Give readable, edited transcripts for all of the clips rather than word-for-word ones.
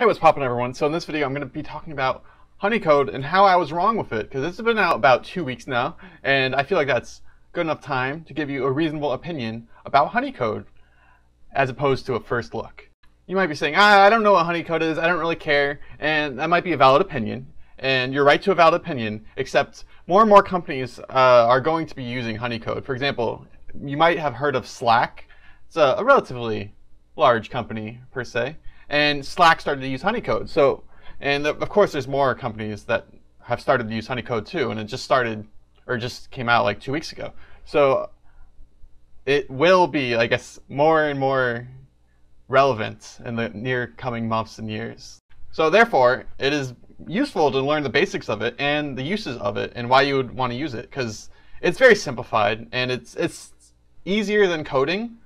Hey, what's poppin', everyone? So in this video, I'm going to be talking about Honeycode and how I was wrong with it, because it's been out about 2 weeks now, and I feel like that's good enough time to give you a reasonable opinion about Honeycode, as opposed to a first look. You might be saying, I don't know what Honeycode is, I don't really care, and that might be a valid opinion, and you're right to a valid opinion, except more and more companies are going to be using Honeycode. For example, you might have heard of Slack. It's a relatively large company, per se. And Slack started to use Honeycode. So, and of course, there's more companies that have started to use Honeycode too, and it just started, or just came out like 2 weeks ago. So it will be, I guess, more and more relevant in the near coming months and years. So therefore, it is useful to learn the basics of it and the uses of it and why you would want to use it, because it's very simplified and it's easier than coding,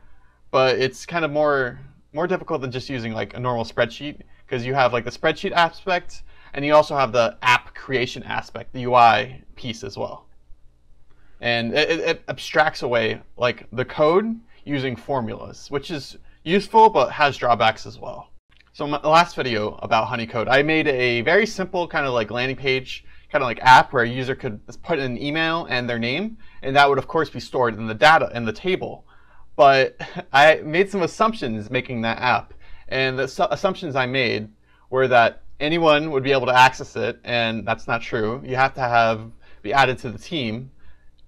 but it's kind of more difficult than just using like a normal spreadsheet, because you have like the spreadsheet aspect and you also have the app creation aspect, the UI piece as well. And it abstracts away like the code using formulas, which is useful but has drawbacks as well. So in the last video about Honeycode, I made a very simple kind of like landing page, kind of like app where a user could put in an email and their name, and that would of course be stored in the data in the table. But I made some assumptions making that app, and the assumptions I made were that anyone would be able to access it, and that's not true. You have to be added to the team,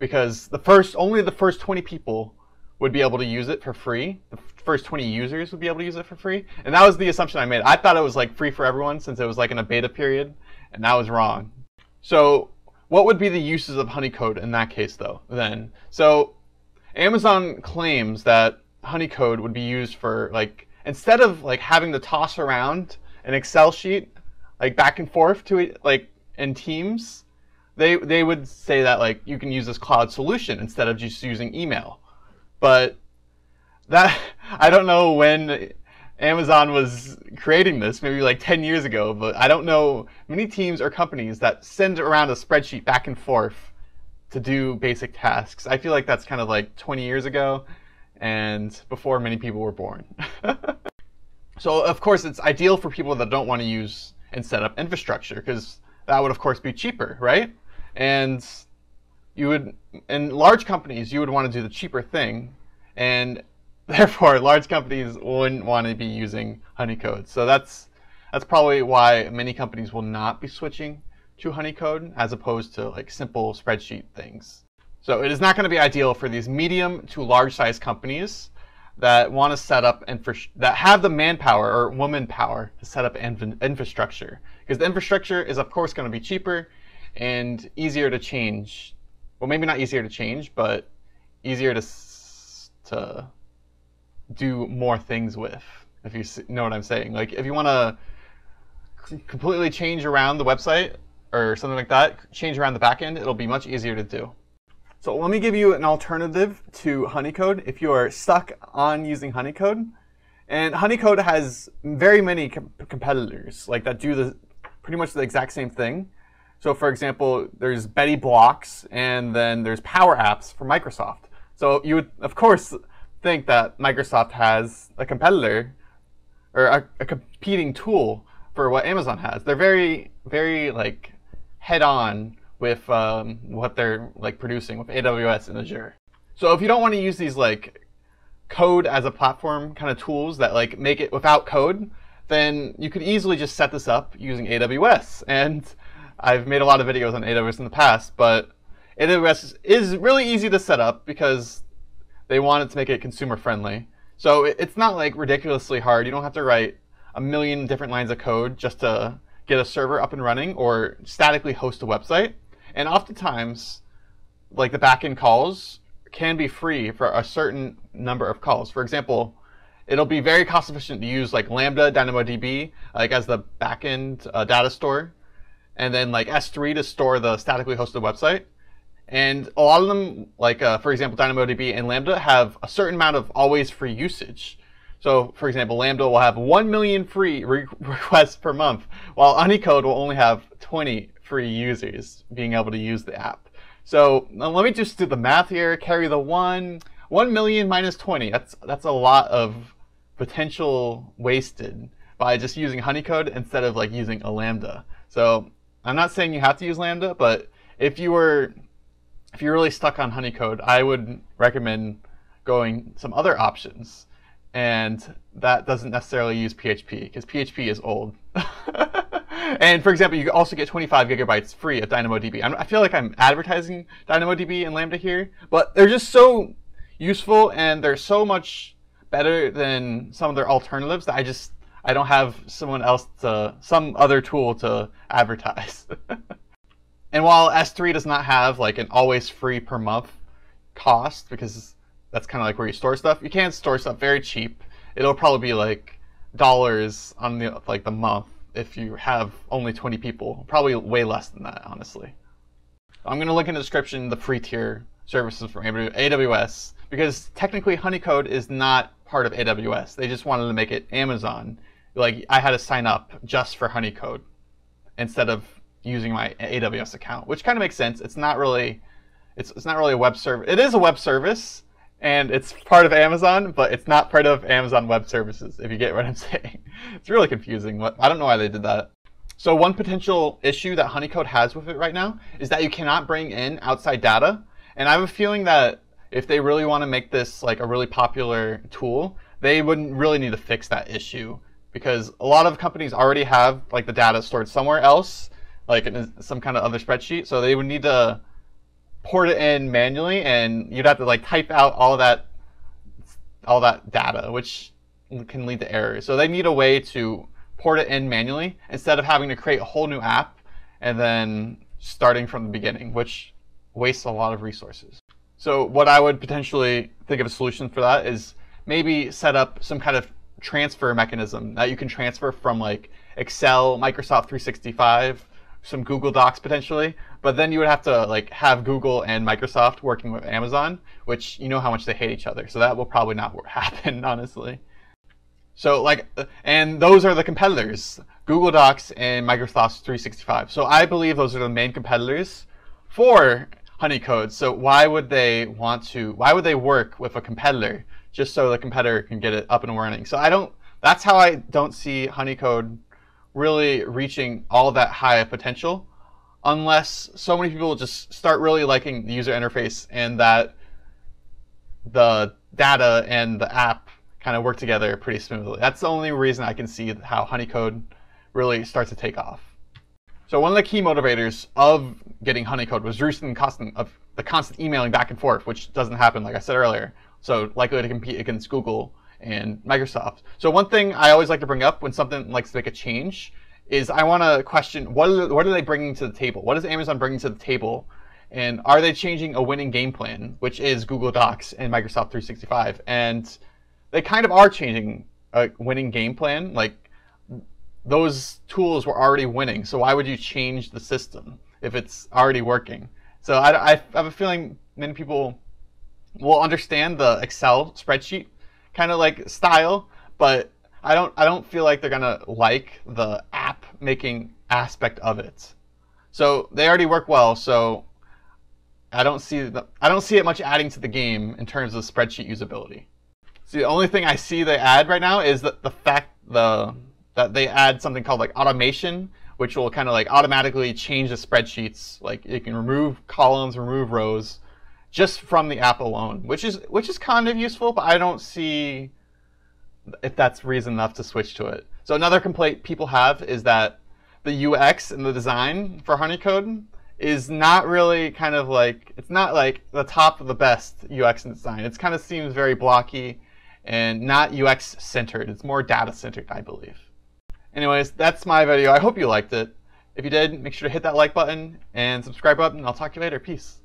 because only the first 20 people would be able to use it for free. The first 20 users would be able to use it for free, and that was the assumption I made. I thought it was like free for everyone since it was like in a beta period, and I was wrong. So what would be the uses of Honeycode in that case, though? Then so. Amazon claims that Honeycode would be used for, like, instead of like having to toss around an Excel sheet like back and forth to it, like in teams, they would say that like you can use this cloud solution instead of just using email. But that, I don't know when Amazon was creating this, maybe like 10 years ago, but I don't know many teams or companies that send around a spreadsheet back and forth to do basic tasks. I feel like that's kind of like 20 years ago and before many people were born. So of course it's ideal for people that don't want to use and set up infrastructure, because that would of course be cheaper, right? And you would, in large companies, you would want to do the cheaper thing, and therefore large companies wouldn't want to be using Honeycode. So that's probably why many companies will not be switching to Honeycode as opposed to like simple spreadsheet things. So it is not going to be ideal for these medium to large size companies that want to set up and that have the manpower or woman power to set up infrastructure, because the infrastructure is of course going to be cheaper and easier to change. Well, maybe not easier to change, but easier to do more things with, if you know what I'm saying. Like if you want to completely change around the website or something like that, change around the backend, it'll be much easier to do. So let me give you an alternative to Honeycode if you are stuck on using Honeycode. And Honeycode has very many competitors like that do pretty much the exact same thing. So for example, there's Betty Blocks, and then there's Power Apps for Microsoft. So you would of course think that Microsoft has a competitor or a competing tool for what Amazon has. They're very, very like head-on with what they're like producing with AWS and Azure. So if you don't want to use these like code as a platform kind of tools that like make it without code, then you could easily just set this up using AWS. And I've made a lot of videos on AWS in the past, but AWS is really easy to set up because they wanted to make it consumer friendly. So it's not like ridiculously hard. You don't have to write a million different lines of code just to get a server up and running or statically host a website. And oftentimes, like the backend calls can be free for a certain number of calls. For example, it'll be very cost efficient to use like Lambda, DynamoDB, like as the backend data store, and then like S3 to store the statically hosted website. And a lot of them, like for example, DynamoDB and Lambda have a certain amount of always free usage. So for example, Lambda will have 1 million free requests per month, while Honeycode will only have 20 free users being able to use the app. So let me just do the math here, carry the 1 million minus 20. That's a lot of potential wasted by just using Honeycode instead of like using a Lambda. So I'm not saying you have to use Lambda, but if you're really stuck on Honeycode, I would recommend going some other options. And that doesn't necessarily use PHP, because PHP is old. And for example, you also get 25 gigabytes free of DynamoDB. I feel like I'm advertising DynamoDB and Lambda here, but they're just so useful and they're so much better than some of their alternatives that I don't have some other tool to advertise. And while S3 does not have like an always free per month cost, because that's kind of like where you store stuff, you can store stuff very cheap. It'll probably be like dollars on the like the month if you have only 20 people, probably way less than that, honestly. I'm going to link in the description the free tier services from AWS, because technically Honeycode is not part of AWS. They just wanted to make it Amazon. Like, I had to sign up just for Honeycode instead of using my AWS account, which kind of makes sense. It's not really a web service. It is a web service, and it's part of Amazon, but it's not part of Amazon Web Services, if you get what I'm saying. It's really confusing. I don't know why they did that. So one potential issue that Honeycode has with it right now is that you cannot bring in outside data. And I have a feeling that if they really want to make this like a really popular tool, they wouldn't really need to fix that issue, because a lot of companies already have like the data stored somewhere else, like in some kind of other spreadsheet. So they would need to port it in manually, and you'd have to like type out all that data, which can lead to errors. So they need a way to port it in manually instead of having to create a whole new app and then starting from the beginning, which wastes a lot of resources. So what I would potentially think of a solution for that is maybe set up some kind of transfer mechanism that you can transfer from like Excel, Microsoft 365, some Google Docs potentially, but then you would have to like have Google and Microsoft working with Amazon, which you know how much they hate each other. So that will probably not happen, honestly. So like, and those are the competitors, Google Docs and Microsoft 365. So I believe those are the main competitors for Honeycode. So why would they work with a competitor just so the competitor can get it up and running? So that's how I don't see Honeycode really reaching all that high of potential, unless so many people just start really liking the user interface and that the data and the app kind of work together pretty smoothly. That's the only reason I can see how Honeycode really starts to take off. So one of the key motivators of getting Honeycode was reducing the constant emailing back and forth, which doesn't happen, like I said earlier. So likely to compete against Google and Microsoft. So one thing I always like to bring up when something likes to make a change is I want to question, what are they bringing to the table? What is Amazon bringing to the table? And are they changing a winning game plan, which is Google Docs and Microsoft 365? And they kind of are changing a winning game plan. Like, those tools were already winning, so why would you change the system if it's already working? So I have a feeling many people will understand the Excel spreadsheet kind of like style, but I don't feel like they're gonna like the app making aspect of it. So they already work well, so I don't see it much adding to the game in terms of spreadsheet usability. So the only thing I see they add right now is that they add something called like automation, which will kind of like automatically change the spreadsheets. Like, you can remove columns, remove rows, just from the app alone, which is kind of useful, but I don't see if that's reason enough to switch to it. So another complaint people have is that the UX and the design for Honeycode is not really kind of like, it's not like the top of the best UX and design. It kind of seems very blocky and not UX centered. It's more data centered, I believe. Anyways, that's my video. I hope you liked it. If you did, make sure to hit that like button and subscribe button. I'll talk to you later. Peace.